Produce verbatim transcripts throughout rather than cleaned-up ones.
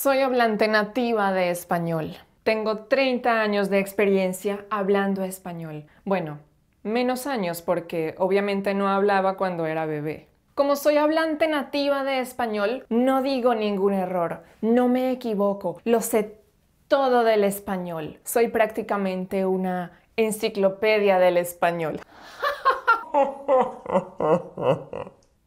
Soy hablante nativa de español. Tengo treinta años de experiencia hablando español. Bueno, menos años porque obviamente no hablaba cuando era bebé. Como soy hablante nativa de español, no digo ningún error, no me equivoco, lo sé todo del español. Soy prácticamente una enciclopedia del español.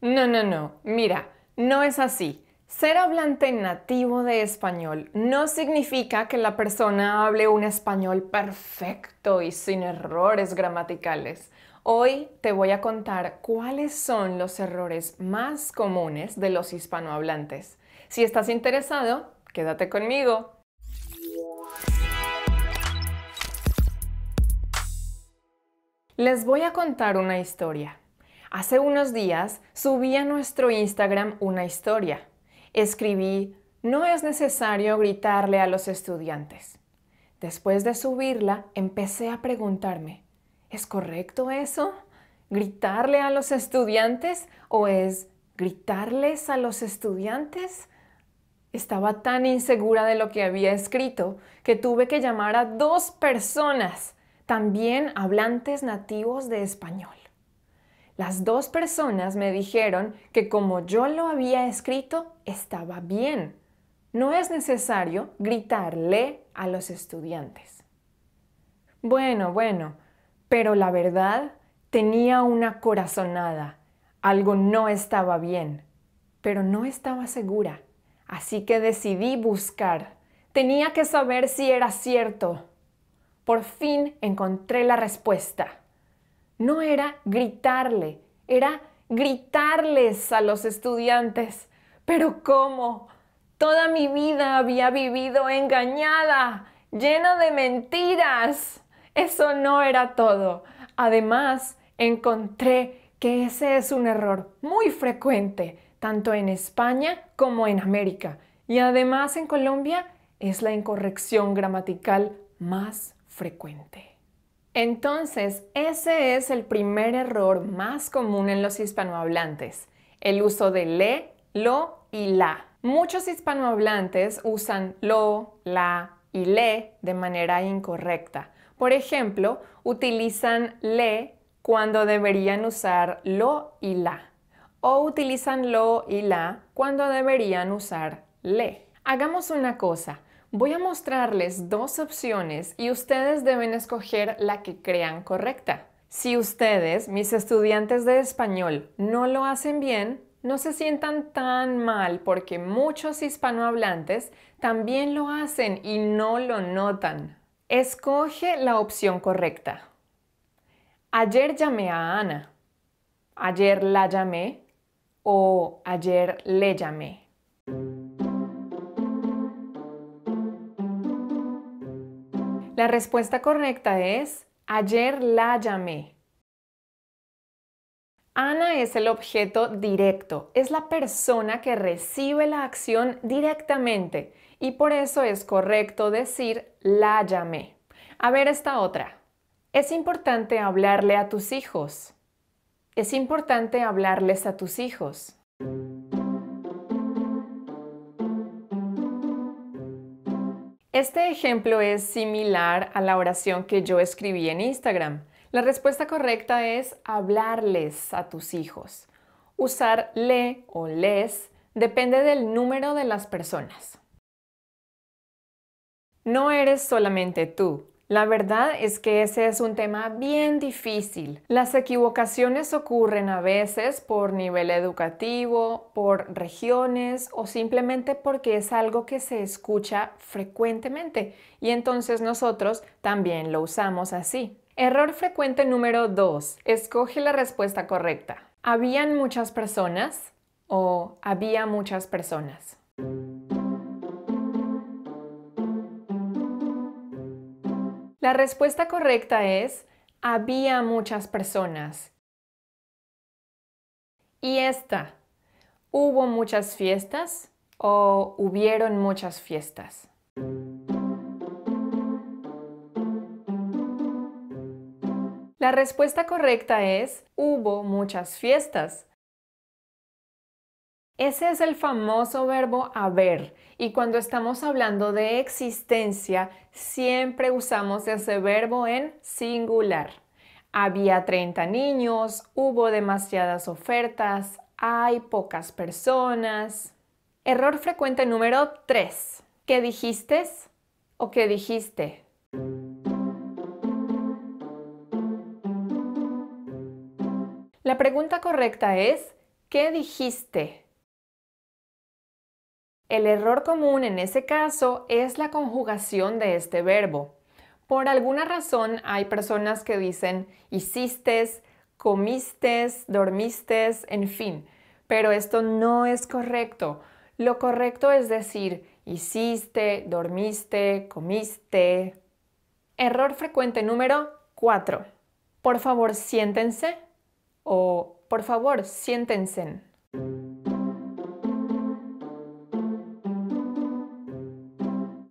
No, no, no. Mira, no es así. Ser hablante nativo de español no significa que la persona hable un español perfecto y sin errores gramaticales. Hoy te voy a contar cuáles son los errores más comunes de los hispanohablantes. Si estás interesado, quédate conmigo. Les voy a contar una historia. Hace unos días subí a nuestro Instagram una historia. Escribí, no es necesario gritarle a los estudiantes. Después de subirla, empecé a preguntarme, ¿es correcto eso? ¿Gritarle a los estudiantes? ¿O es gritarles a los estudiantes? Estaba tan insegura de lo que había escrito que tuve que llamar a dos personas, también hablantes nativos de español. Las dos personas me dijeron que como yo lo había escrito, estaba bien. No es necesario gritarle a los estudiantes. Bueno, bueno, pero la verdad tenía una corazonada. Algo no estaba bien, pero no estaba segura. Así que decidí buscar. Tenía que saber si era cierto. Por fin encontré la respuesta. No era gritarle, era gritarles a los estudiantes. ¿Pero cómo? Toda mi vida había vivido engañada, llena de mentiras. Eso no era todo. Además, encontré que ese es un error muy frecuente, tanto en España como en América. Y además en Colombia es la incorrección gramatical más frecuente. Entonces, ese es el primer error más común en los hispanohablantes, el uso de le, lo y la. Muchos hispanohablantes usan lo, la y le de manera incorrecta. Por ejemplo, utilizan le cuando deberían usar lo y la, o utilizan lo y la cuando deberían usar le. Hagamos una cosa. Voy a mostrarles dos opciones y ustedes deben escoger la que crean correcta. Si ustedes, mis estudiantes de español, no lo hacen bien, no se sientan tan mal porque muchos hispanohablantes también lo hacen y no lo notan. Escoge la opción correcta. Ayer llamé a Ana. Ayer la llamé o ayer le llamé. La respuesta correcta es, ayer la llamé. Ana es el objeto directo, es la persona que recibe la acción directamente y por eso es correcto decir la llamé. A ver esta otra. Es importante hablarle a tus hijos. Es importante hablarles a tus hijos. Este ejemplo es similar a la oración que yo escribí en Instagram. La respuesta correcta es hablarles a tus hijos. Usar le o les depende del número de las personas. No eres solamente tú. La verdad es que ese es un tema bien difícil. Las equivocaciones ocurren a veces por nivel educativo, por regiones o simplemente porque es algo que se escucha frecuentemente y entonces nosotros también lo usamos así. Error frecuente número dos. Escoge la respuesta correcta. ¿Habían muchas personas o había muchas personas? La respuesta correcta es, había muchas personas. Y esta, ¿hubo muchas fiestas o hubieron muchas fiestas? La respuesta correcta es, hubo muchas fiestas. Ese es el famoso verbo haber, y cuando estamos hablando de existencia, siempre usamos ese verbo en singular. Había treinta niños, hubo demasiadas ofertas, hay pocas personas. Error frecuente número tres. ¿Qué dijiste o qué dijiste? La pregunta correcta es ¿qué dijiste? El error común en ese caso es la conjugación de este verbo. Por alguna razón hay personas que dicen hiciste, comiste, dormiste, en fin, pero esto no es correcto. Lo correcto es decir hiciste, dormiste, comiste. Error frecuente número cuatro. Por favor, siéntense o por favor, siéntense.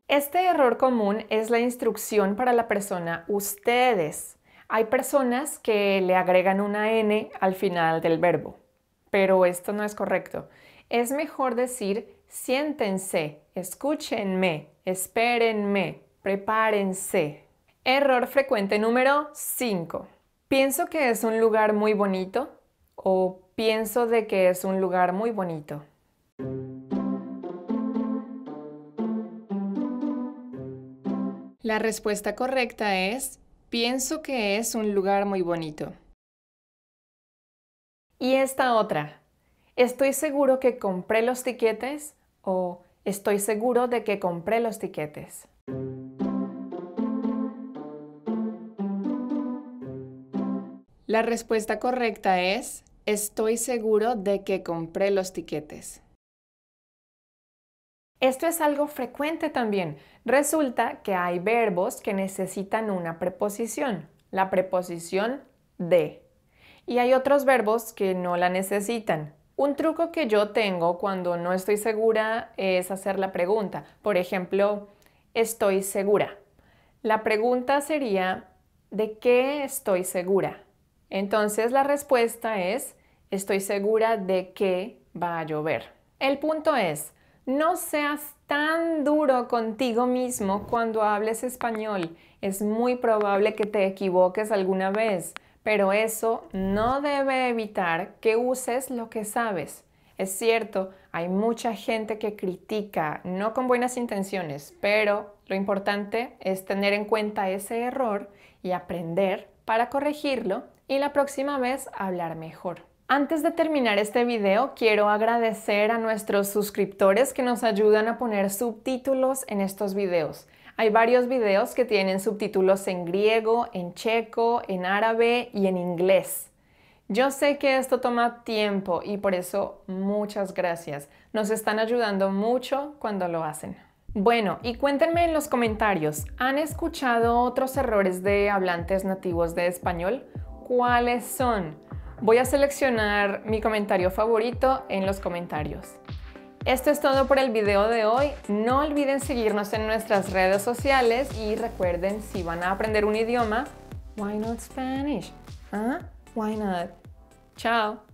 Este error común es la instrucción para la persona ustedes. Hay personas que le agregan una ene al final del verbo, pero esto no es correcto. Es mejor decir siéntense, escúchenme, espérenme, prepárense. Error frecuente número cinco. Pienso que es un lugar muy bonito o pienso de que es un lugar muy bonito. La respuesta correcta es, pienso que es un lugar muy bonito. Y esta otra, estoy seguro que compré los tiquetes o estoy seguro de que compré los tiquetes. La respuesta correcta es, estoy seguro de que compré los tiquetes. Esto es algo frecuente también. Resulta que hay verbos que necesitan una preposición, la preposición de. Y hay otros verbos que no la necesitan. Un truco que yo tengo cuando no estoy segura es hacer la pregunta. Por ejemplo, estoy segura. La pregunta sería, ¿de qué estoy segura? Entonces la respuesta es, estoy segura de que va a llover. El punto es, no seas tan duro contigo mismo cuando hables español. Es muy probable que te equivoques alguna vez, pero eso no debe evitar que uses lo que sabes. Es cierto, hay mucha gente que critica, no con buenas intenciones, pero lo importante es tener en cuenta ese error y aprender para corregirlo y la próxima vez hablar mejor. Antes de terminar este video, quiero agradecer a nuestros suscriptores que nos ayudan a poner subtítulos en estos videos. Hay varios videos que tienen subtítulos en griego, en checo, en árabe y en inglés. Yo sé que esto toma tiempo y por eso muchas gracias. Nos están ayudando mucho cuando lo hacen. Bueno, y cuéntenme en los comentarios, ¿han escuchado otros errores de hablantes nativos de español? ¿Cuáles son? Voy a seleccionar mi comentario favorito en los comentarios. Esto es todo por el video de hoy. No olviden seguirnos en nuestras redes sociales y recuerden, si van a aprender un idioma, why not Spanish? ¿Ah? Why not? Chao.